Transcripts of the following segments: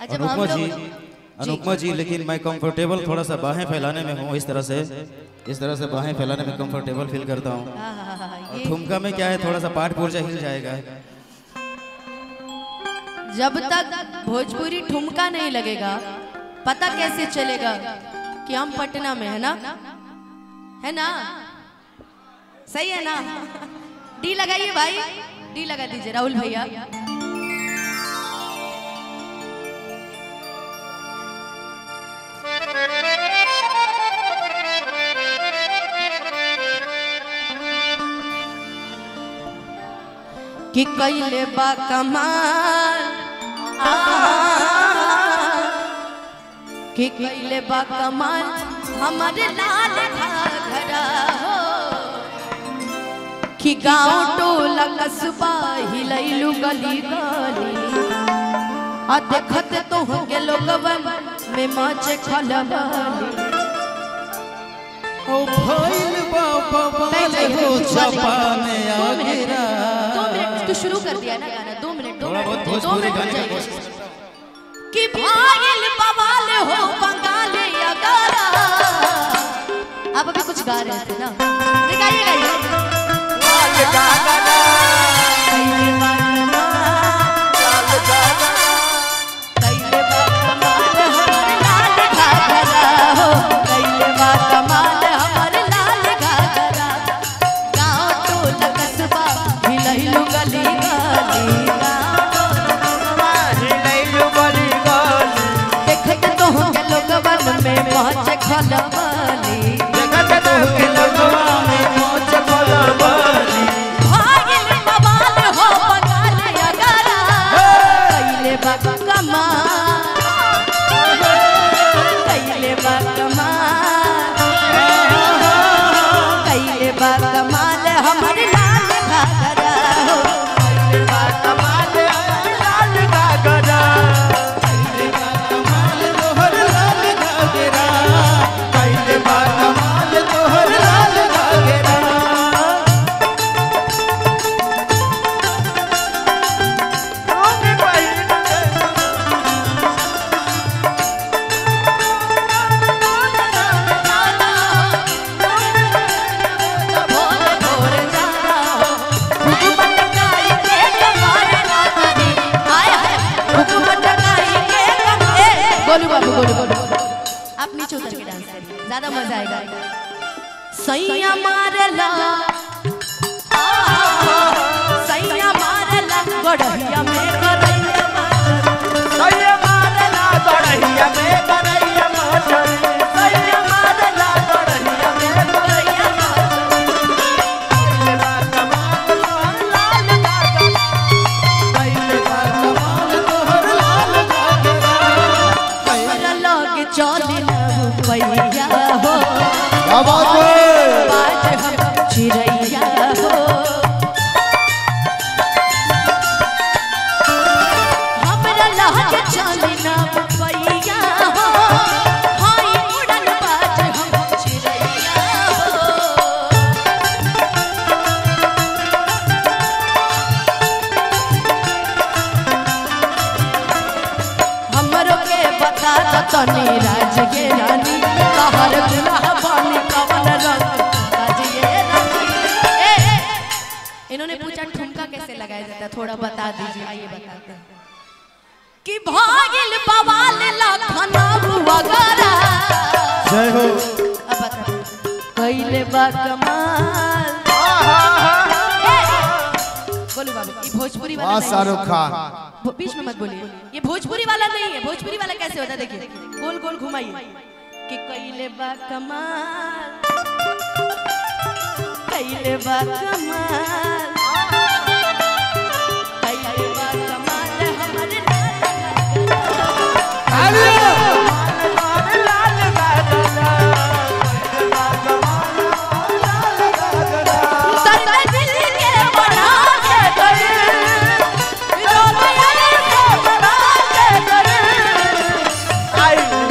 अनुपमा जी लेकिन मैं कंफर्टेबल थोड़ा सा बाहें फैलाने में हूँ, इस तरह से बाहें फैलाने में कंफर्टेबल फील करता हूँ। ठुमका में क्या है, थोड़ा सा पाठ पूर्जा हिल जाएगा। जब तक भोजपुरी ठुमका नहीं लगेगा पता कैसे चलेगा कि हम पटना में है ना? सही है ना? डी लगाइए भाई, डी लगा दीजिए राहुल भैया। कि कैले बा कमाल, कि कैले बा कमाल हमारे लाल घाघरा हो, कि गाँव टोला कस्बा हिलैलू गली गली, आ देखत तो होंगे लोगवन में मचे खलबली। ओ भइल बा बवाल हो छपा में आ गिरा। तो शुरू कर दिया ना गाना, 2 मिनट कि भइल बवाल हो बंगाल या गारा। आप अभी कुछ गा रहे थे ना, गाइए गाइए। आप नीचे उतर के डांस करिए, ज्यादा मजा आएगा। सैया मारला, सैया मारला गड़हिया में गड़हिया मारला, सैया मारला गड़हिया में गड़हिया मारला, सैया मारला गड़हिया में गड़हिया मारला। भैया हो आवाज हम चिड़ैया हो, हमरा लहक चले ना भैया हो, हाय उड़न बाज हम चिड़ैया हो। हमरो के बता द तनी राज के रानी, हर गुलाब पानी का बलराम राजिए रानी। इन्होंने पूछा ठुमका कैसे लगाया जाता है, थोड़ा बता दीजिए। आइए बताते हैं कि भागिल बवाल लाखना हुआ गरा। जय हो। अब बताओ कैले बा कमाल। बोलो बाबू, ये भोजपुरी वाला नहीं है। शाहरुख खान बीच में मत बोलिए, ये भोजपुरी वाला नहीं है। भोजपुरी वाला कैसे होता है देखिए, गोल गोल घुमाइए। कि कैले बा कमाल, कैले बा कमाल, कैले बा कमाल हमारे लाल घाघरा, लाल घाघरा, कैले बा कमाल लाल घाघरा। सत्ता दिल के बना के करे, विरोधियों को बना के करे। आई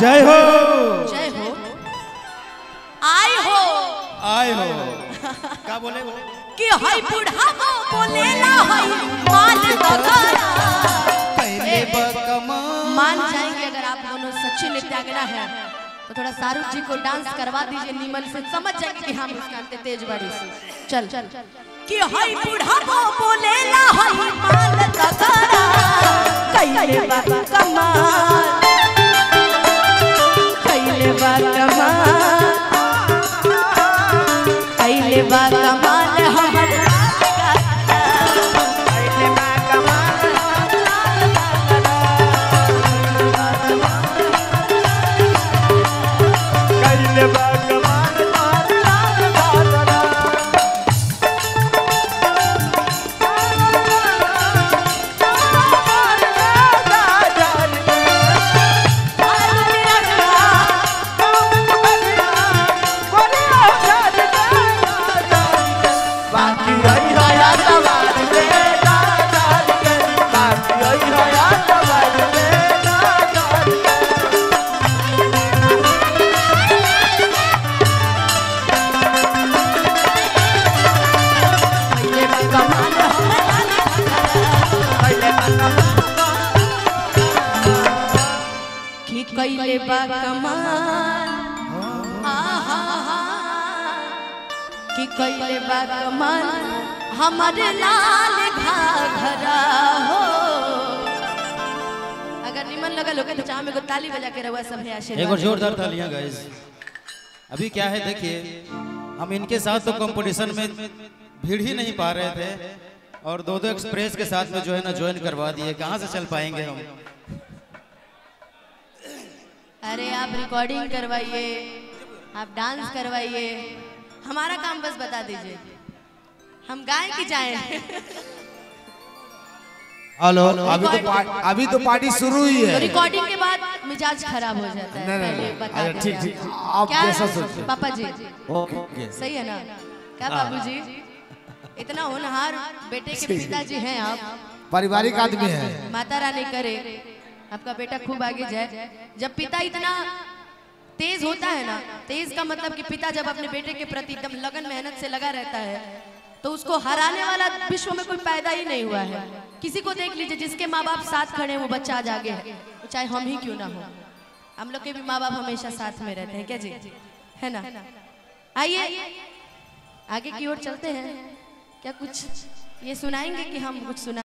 जय हो, जय हो, आय हो, आय हो। क्या बोले बोले कि हाय बूढ़ा को बोले ना हाय मान गगरा पहले बकमा मान जाएंगे। अगर आप दोनों सच्चे नृत्यांगना हैं तो थोड़ा शाहरुख जी को डांस करवा दीजिए निमन से, समझ जाएंगे कि हम इसका तेज बड़ी से। चल चल कि हाय बूढ़ा को बोले ना हाय मान गगरा पहले बकमा कैले बा कमाल आहा कि कैले बा कमाल हमारे लाल घाघरा हो। अगर निमन लगा लोगे तो चाह में को ताली बजा के रवा सब है आशीर्वाद। एक और जोरदार तालियां गाइस। अभी क्या है देखिए, हम इनके साथ तो कंपटीशन में भीड़ ही नहीं पा रहे थे और दो दो एक्सप्रेस के साथ में जो है ना ज्वाइन करवा दिए। कहाँ से चल पाएंगे हम? अरे आप रिकॉर्डिंग करवाइए, आप डांस करवाइए, हमारा काम बस बता दीजिए, हम गाएं कि जाएं। हेलो, अभी तो पार्टी शुरू ही है। रिकॉर्डिंग के बाद मिजाज खराब हो जाता है। ठीक ठीक, आप जैसा सोचो। पापा जी ओके, सही है ना? क्या बाबूजी, इतना होनहार बेटे के पिताजी हैं आप, पारिवारिक आदमी हैं, माता रानी करे आपका बेटा खूब आगे जाए। जब पिता इतना तेज होता है ना, तेज का मतलब कि पिता जब अपने बेटे के प्रति एकदम लगन मेहनत से लगा रहता है तो उसको हराने वाला विश्व में कोई पैदा ही नहीं हुआ है। किसी को देख लीजिए, जिसके माँ बाप साथ खड़े हैं वो बच्चा आज आगे है, चाहे हम ही क्यों ना हो। हम लोग के भी माँ बाप हमेशा साथ में रहते हैं, क्या जी, है ना? आइए आगे की ओर चलते हैं। क्या कुछ ये सुनाएंगे कि हम कुछ सुना